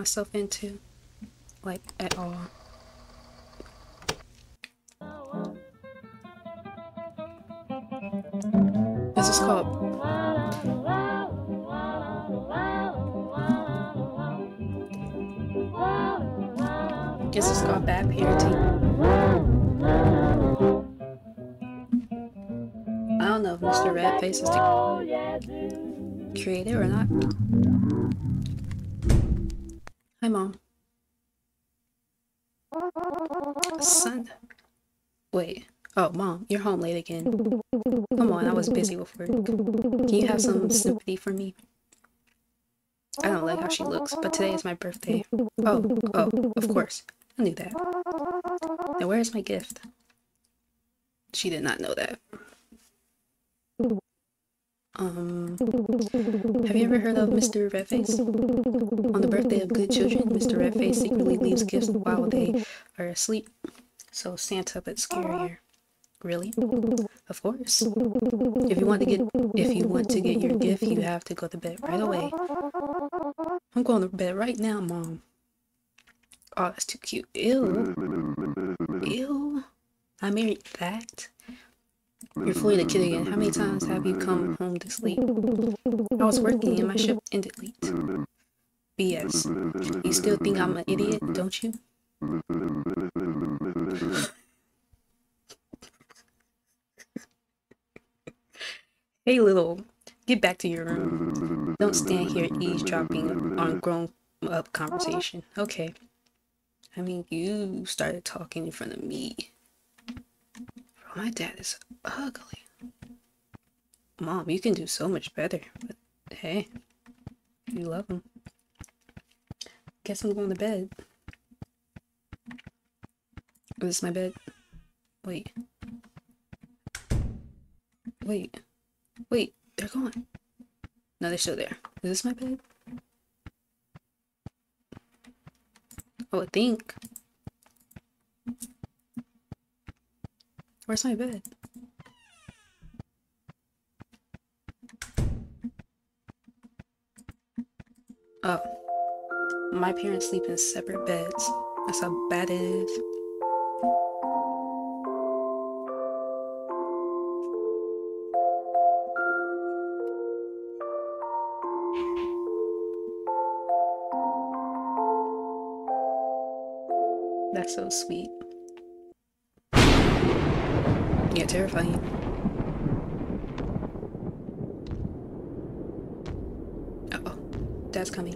myself into, like, at all. This is called Bad Parenting. I don't know if Mr. Redface is the creator or not. Hi, Mom. Son. Wait. Oh, Mom, you're home late again. Come on, I was busy with work. Can you have some sympathy for me? I don't like how she looks, but today is my birthday. Oh, of course. I knew that. Now where is my gift? She did not know that. Have you ever heard of Mr. Redface? On the birthday of good children, Mr. Redface secretly leaves gifts while they are asleep. So Santa, but scarier. Really? Of course. If you want to get your gift, you have to go to bed right away. I'm going to bed right now, Mom. Oh, that's too cute. Ew. Ew. I married that. You're fully the kid again. How many times have you come home this late? I was working and my shift ended late. BS. You still think I'm an idiot, don't you? Hey, little, get back to your room. Don't stand here eavesdropping on grown-up conversation. Okay. I mean, you started talking in front of me. Bro, my dad is ugly. Mom, you can do so much better. But hey, you love him. Guess I'm going to bed. Oh, this is my bed. Wait, they're gone. No, they're still there. Is this my bed? Oh, I think. Where's my bed? Oh. My parents sleep in separate beds. That's how bad it is. That's so sweet. Yeah, terrifying. Uh-oh. Dad's coming.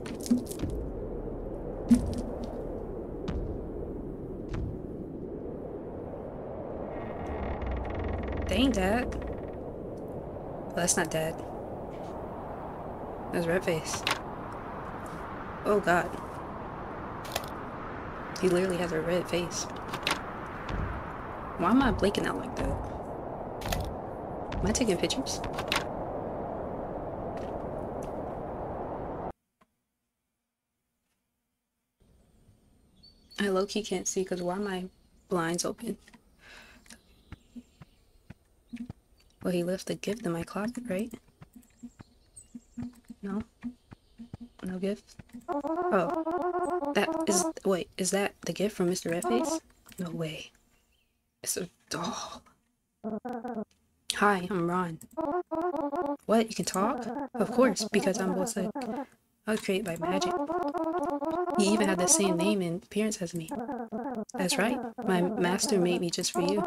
Dang, Dad. Well, that's not Dad. That's Redface. Oh, God. He literally has a red face. Why am I blinking out like that? Am I taking pictures? I low-key can't see because why are my blinds open? Well, he left the gift in my closet, right? No? No gift? Oh. Wait, is that the gift from Mr. Redface? No way. It's a doll. Hi, I'm Ron. What? You can talk? Of course, because I'm both sick. I was created by magic. You even have the same name and appearance as me. That's right. My master made me just for you.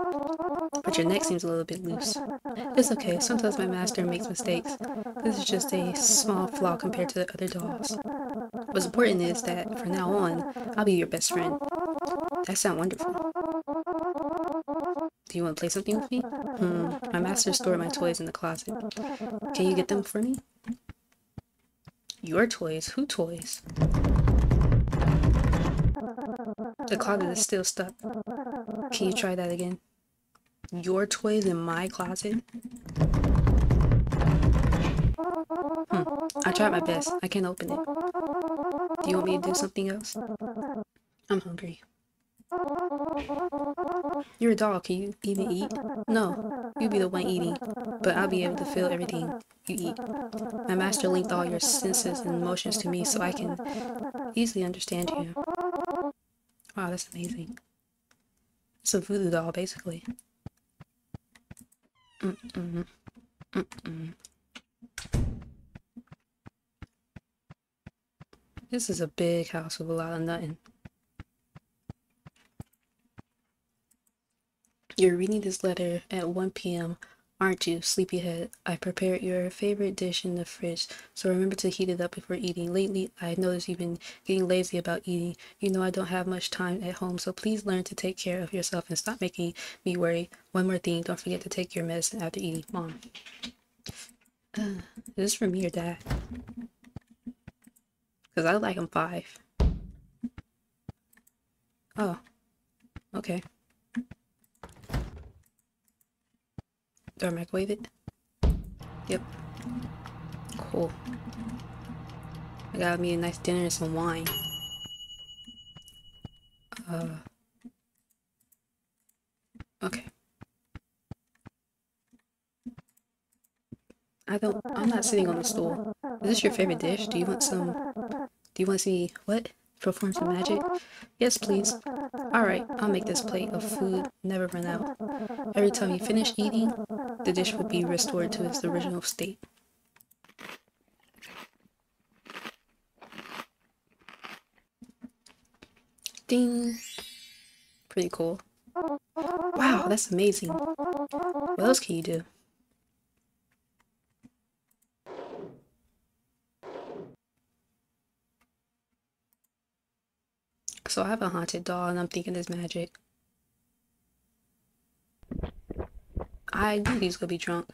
But your neck seems a little bit loose. It's okay. Sometimes my master makes mistakes. This is just a small flaw compared to the other dolls. What's important is that, from now on, I'll be your best friend. That sounds wonderful. Do you want to play something with me? My master stored my toys in the closet. Can you get them for me? Your toys? Who toys? The closet is still stuck. Can you try that again? Your toys in my closet? I tried my best. I can't open it. Do you want me to do something else? I'm hungry. You're a dog, can you even eat? No, you'll be the one eating, but I'll be able to feel everything you eat. My master linked all your senses and emotions to me so I can easily understand you. Wow, that's amazing. It's a voodoo doll, basically. This is a big house with a lot of nothing. You're reading this letter at 1 p.m., aren't you, sleepyhead? I prepared your favorite dish in the fridge, so remember to heat it up before eating. Lately, I noticed you've been getting lazy about eating. You know I don't have much time at home, so please learn to take care of yourself and stop making me worry. One more thing, don't forget to take your medicine after eating. Mom. Is this for me or Dad? Because I like him 5. Oh. Okay. Do I microwave it? Yep. Cool. I got me a nice dinner and some wine. Okay. I'm not sitting on the stool. Is this your favorite dish? Do you want to see what? Perform some magic? Yes, please. Alright, I'll make this plate of food never run out. Every time you finish eating, the dish will be restored to its original state. Ding! Pretty cool. Wow, that's amazing. What else can you do? So I have a haunted doll and I'm thinking it's magic. I knew he's gonna be drunk.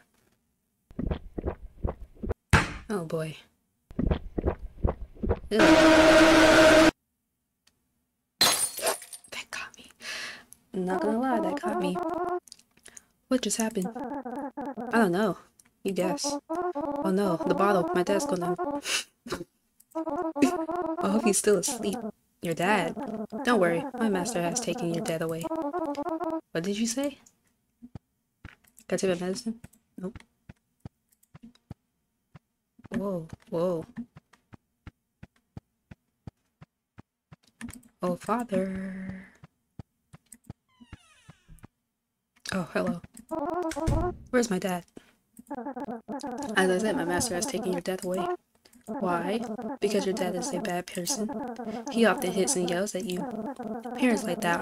Oh boy. Ew. That got me. I'm not gonna lie, that got me. What just happened? I don't know. You guess. Oh no, the bottle. My dad's gonna... I hope he's still asleep. Your dad? Don't worry, my master has taken your dad away. What did you say? Can I take my medicine? Nope. Whoa, whoa. Oh, father. Oh, hello. Where's my dad? As I said, my master has taken your dad away. Why? Because your dad is a bad person. He often hits and yells at you. Parents like that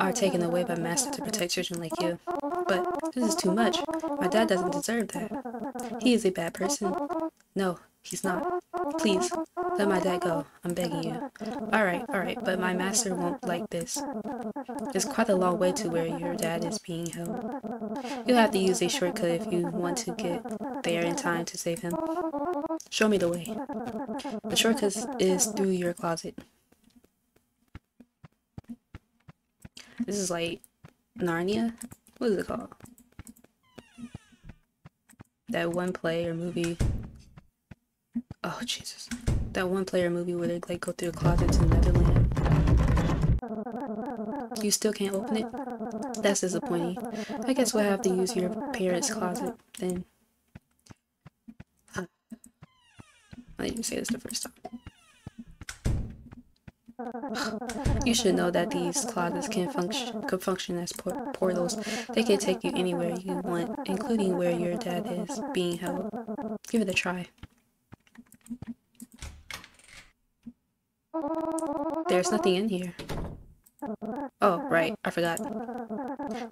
are taken away by master to protect children like you. But this is too much. My dad doesn't deserve that. He is a bad person. No, he's not. Please, let my dad go. I'm begging you. Alright, but my master won't like this. It's quite a long way to where your dad is being held. You'll have to use a shortcut if you want to get there in time to save him. Show me the way. The shortcut is through your closet. This is like Narnia? What is it called? That one play or movie. Oh, Jesus. That one play or movie where they like go through the closet to another land. You still can't open it? That's disappointing. I guess we'll have to use your parents' closet then. I didn't say this the first time. You should know that these closets can function as portals. They can take you anywhere you want, including where your dad is being held. Give it a try. There's nothing in here. Oh, right, I forgot.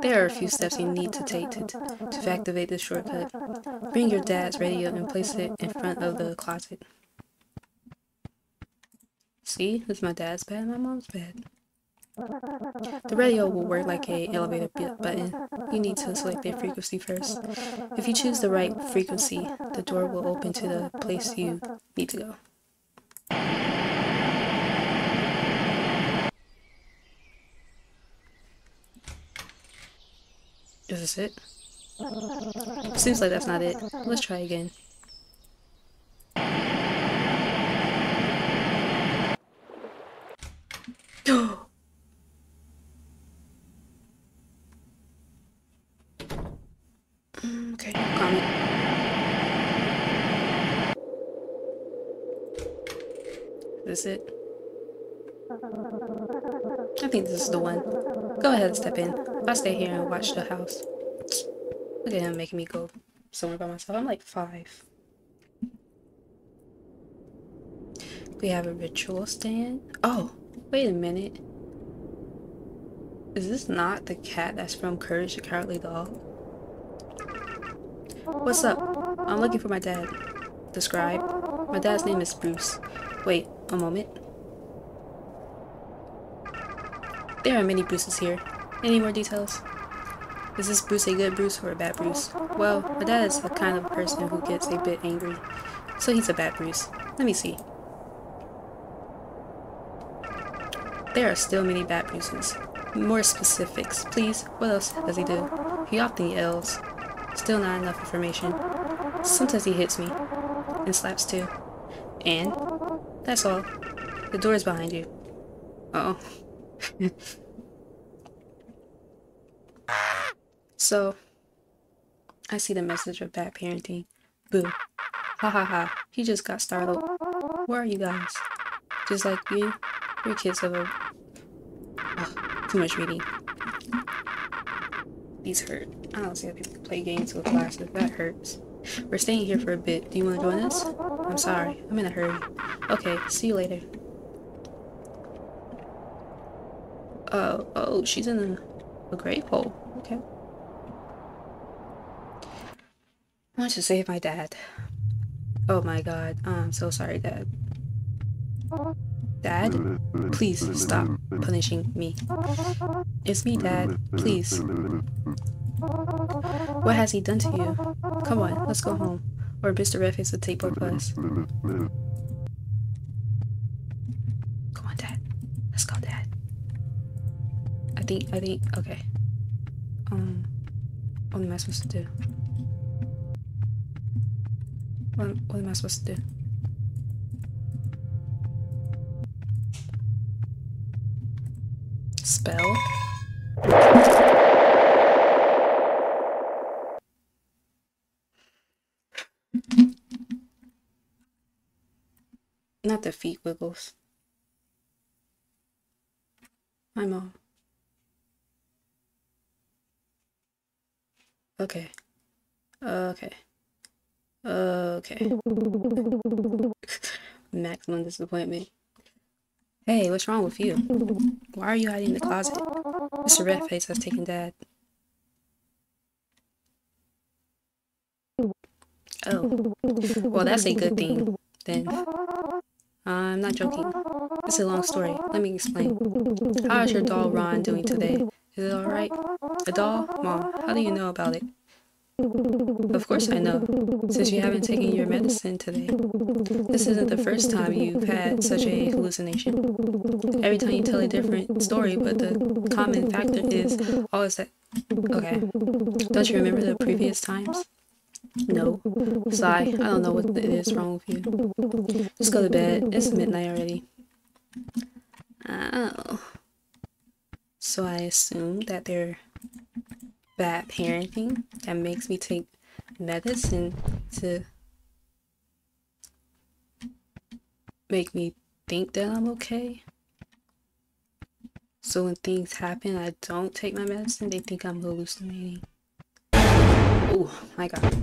There are a few steps you need to take to activate this shortcut. Bring your dad's radio and place it in front of the closet. See? This is my dad's bed and my mom's bed. The radio will work like an elevator button. You need to select the frequency first. If you choose the right frequency, the door will open to the place you need to go. Is this it? Seems like that's not it. Let's try again. Is this it? I think this is the one. Go ahead and step in. I'll stay here and watch the house. Look at him making me go somewhere by myself. I'm like 5. We have a ritual stand. Oh, wait a minute. Is this not the cat that's from Courage the Cowardly Dog? What's up? I'm looking for my dad. Describe. My dad's name is Bruce. Wait, a moment. There are many Bruces here. Any more details? Is this Bruce a good Bruce or a bad Bruce? Well, my dad is the kind of person who gets a bit angry. So he's a bad Bruce. Let me see. There are still many bad Bruces. More specifics, please. What else does he do? He often yells. Still not enough information. Sometimes he hits me. And slaps too. And? That's all. The door is behind you. Uh-oh. So, I see the message of Bad Parenting. Boo. Ha ha ha. He just got startled. Where are you guys? Just like you? Your kids have a... Oh, too much reading. These hurt. I don't see how people can play games with glasses. That hurts. We're staying here for a bit. Do you want to join us? I'm sorry. I'm in a hurry. Okay, see you later. Oh, she's in a grave hole. Okay. I want to save my dad. Oh my god. I'm so sorry, Dad. Dad? Please stop punishing me. It's me, Dad. Please. What has he done to you? Come on, let's go home. Or Mr. Redface will take both of us. Come on, Dad. Let's go, Dad. I think, okay. What am I supposed to do? What am I supposed to do? Spell? Not the feet wiggles. Hi, Mom. Okay. Okay. Okay. Maximum disappointment. Hey, what's wrong with you? Why are you hiding in the closet? Mr. Redface has taken Dad. Oh. Well, that's a good thing, then. I'm not joking. It's a long story. Let me explain. How is your doll Ron doing today? Is it alright? A doll? Mom, how do you know about it? Of course I know, since you haven't taken your medicine today. This isn't the first time you've had such a hallucination. Every time you tell a different story, but the common factor is always that... Okay. Don't you remember the previous times? No. Sigh, I don't know what is wrong with you. Just go to bed. It's midnight already. Oh. So I assume that they're bad parenting that makes me take medicine to make me think that I'm okay. So when things happen, I don't take my medicine, they think I'm hallucinating. Oh my god.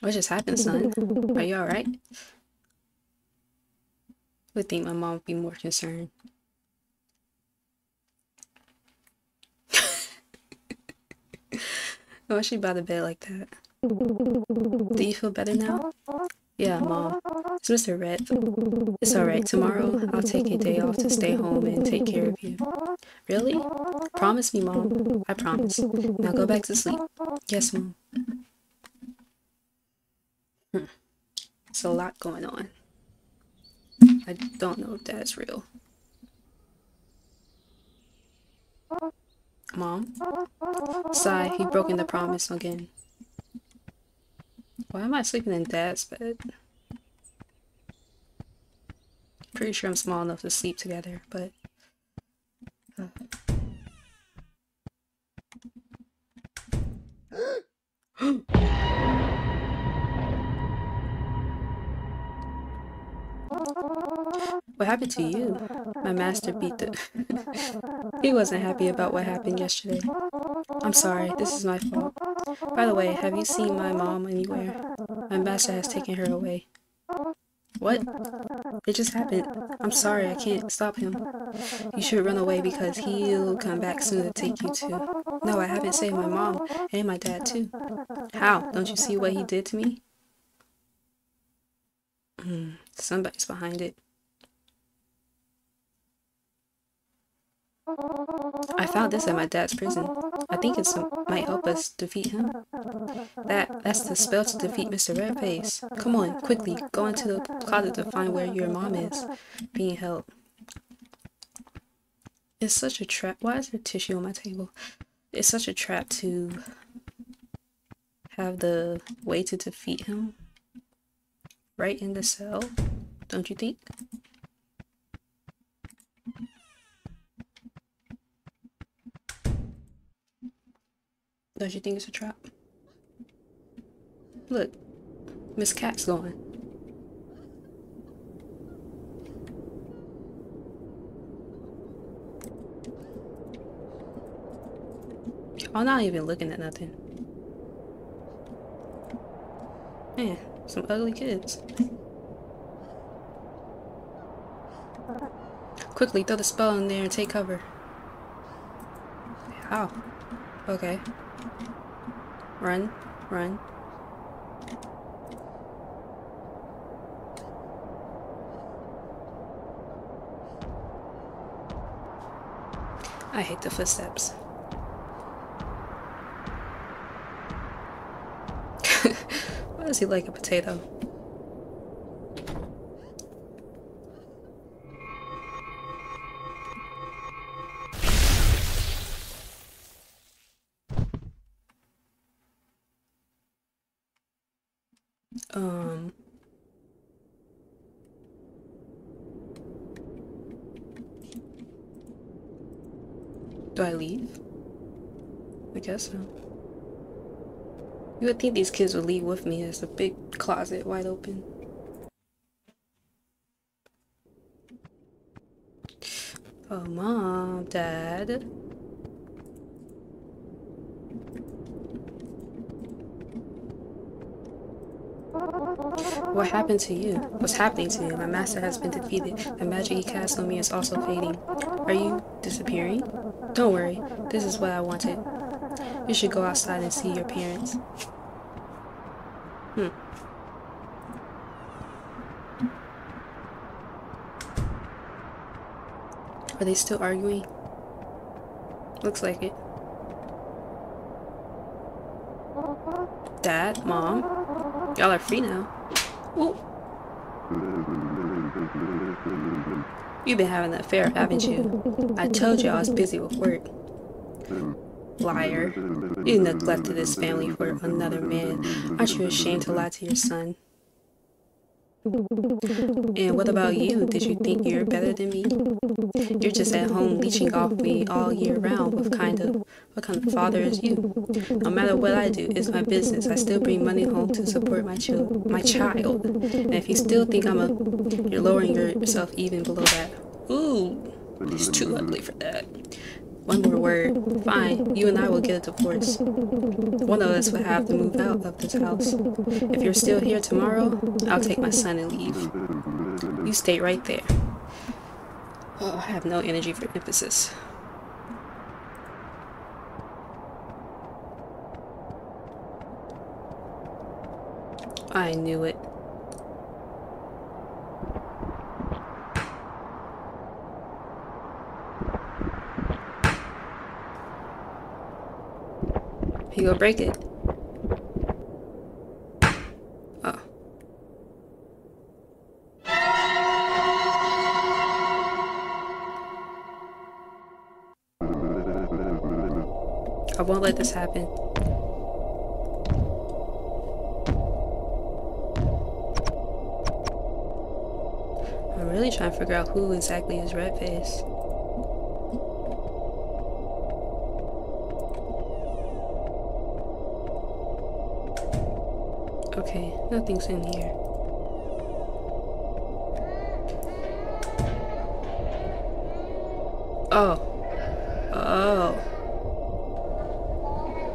What just happened, son? Are you alright? I would think my mom would be more concerned. Why is she by the bed like that? Do you feel better now? Yeah, Mom. It's Mr. Red. It's alright. Tomorrow, I'll take a day off to stay home and take care of you. Really? Promise me, Mom. I promise. Now go back to sleep. Yes, Mom. It's a lot going on. I don't know if that's real. Mom? Sigh, he's broken the promise again. Why am I sleeping in Dad's bed? Pretty sure I'm small enough to sleep together, but... What happened to you? My master beat the... He wasn't happy about what happened yesterday. I'm sorry, this is my fault. By the way, have you seen my mom anywhere? My master has taken her away. What? It just happened. I'm sorry, I can't stop him. You should run away because he'll come back soon to take you too. No, I haven't saved my mom and my dad too. How? Don't you see what he did to me? Somebody's behind it. I found this at my dad's prison. I think it might help us defeat him. That's the spell to defeat Mr. Redface. Come on, quickly, go into the closet to find where your mom is being held. It's such a trap. Why is there tissue on my table? It's such a trap to have the way to defeat him right in the cell, don't you think? Don't you think it's a trap? Look, Miss Cat's gone. I'm not even looking at nothing. Man, some ugly kids. Quickly, throw the spell in there and take cover. How? Okay. Run, run. I hate the footsteps. Why does he like a potato? Do I leave? I guess so. You would think these kids would leave with me. There's a big closet wide open. Oh, Mom, Dad. What happened to you? What's happening to you? My master has been defeated. The magic he cast on me is also fading. Are you disappearing? Don't worry. This is what I wanted. You should go outside and see your parents. Are they still arguing? Looks like it. Dad, Mom, y'all are free now. Ooh. You've been having an affair, haven't you? I told you I was busy with work. Liar. You neglected this family for another man. Aren't you ashamed to lie to your son? And what about you? Did you think you're better than me? You're just at home leeching off me all year round. What kind of father is you? No matter what I do, it's my business. I still bring money home to support my child. And if you still think you're lowering yourself even below that. Ooh, it's too ugly for that. One more word. Fine, you and I will get a divorce. One of us will have to move out of this house. If you're still here tomorrow, I'll take my son and leave. You stay right there. Oh, I have no energy for emphasis. I knew it. You go break it. Oh. I won't let this happen. I'm really trying to figure out who exactly is Redface. Okay, nothing's in here. Oh. Oh.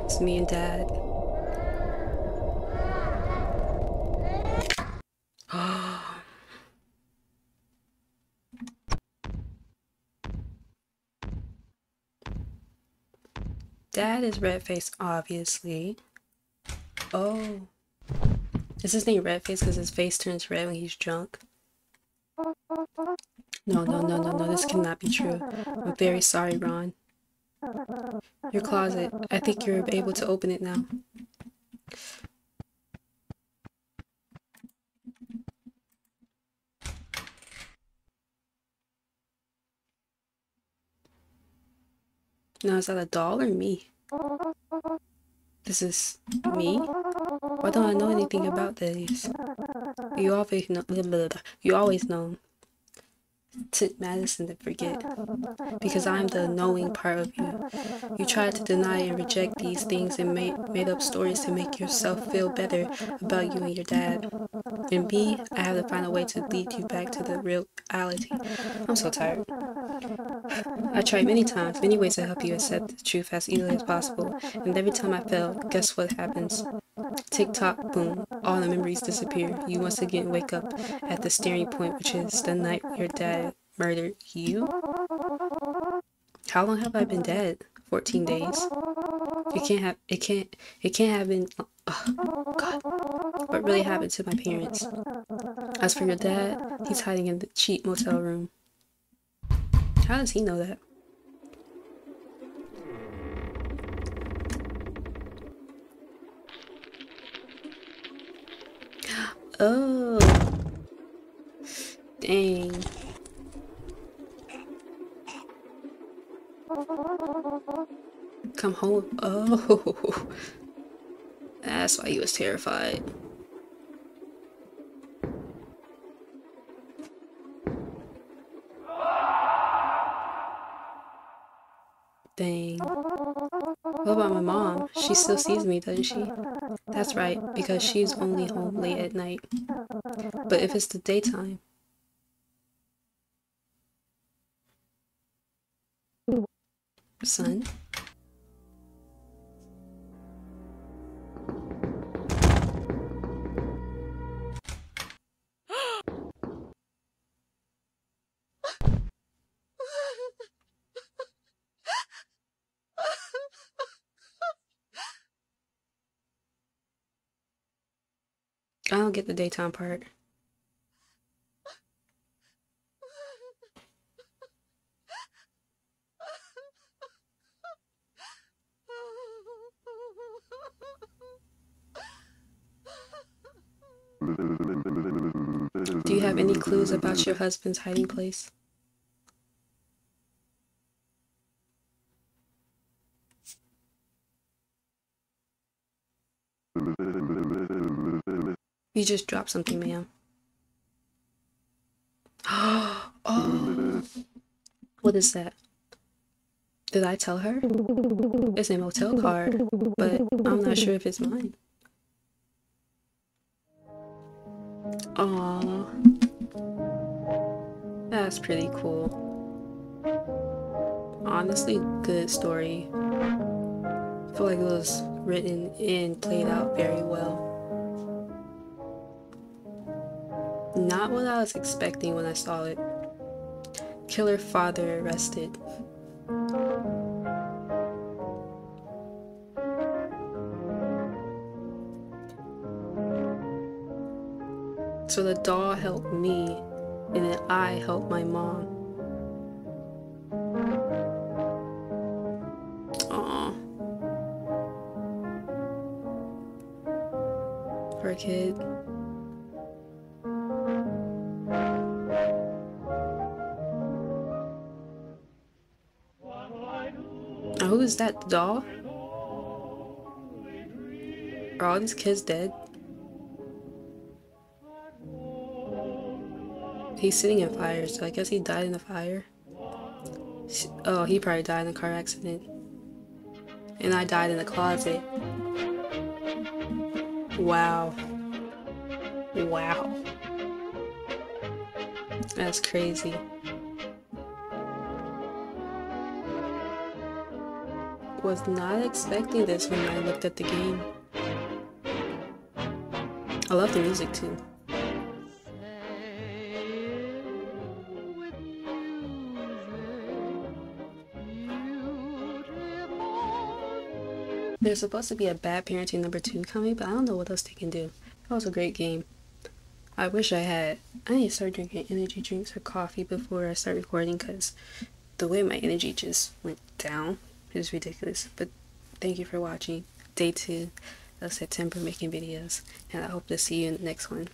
It's me and Dad. Dad is Redface, obviously. Oh. Is his name Redface because his face turns red when he's drunk? No, no, no, no, no, this cannot be true. I'm very sorry, Ron. Your closet. I think you're able to open it now. Now, is that a doll or me? This is me? Why don't I know anything about this? You always know. Took Madison to forget. Because I'm the knowing part of you. You tried to deny and reject these things and made up stories to make yourself feel better about you and your dad. And me, I have to find a way to lead you back to the real reality. I'm so tired. I tried many ways to help you accept the truth as easily as possible, and every time I failed, guess what happens? Tick tock, boom, all the memories disappear. You once again wake up at the steering point, which is the night your dad murdered you. How long have I been dead? 14 days. It can't have been. Oh, God. What really happened to my parents? As for your dad, he's hiding in the cheap motel room. How does he know that? Oh. Dang. Come home. Oh. That's why he was terrified. Dang. What about my mom? She still sees me, doesn't she? That's right, because she's only home late at night. But if it's the daytime... Son? I don't get the daytime part. Do you have any clues about your husband's hiding place? You just dropped something, ma'am. Oh. What is that? Did I tell her? It's a motel card, but I'm not sure if it's mine. Aww. That's pretty cool. Honestly, good story. I feel like it was written and played out very well. Not what I was expecting when I saw it. Killer father arrested. So the doll helped me, and then I helped my mom. Aww. For a kid. Who is that doll? Are all these kids dead? He's sitting in fire, so I guess he died in the fire. Oh, he probably died in a car accident. And I died in the closet. Wow. Wow. That's crazy. Was not expecting this when I looked at the game. I love the music too. There's supposed to be a Bad Parenting #2 coming, but I don't know what else they can do. That was a great game. I wish I had. I need to start drinking energy drinks or coffee before I start recording, because the way my energy just went down. It's ridiculous. But thank you for watching day 2 of September making videos, and I hope to see you in the next one.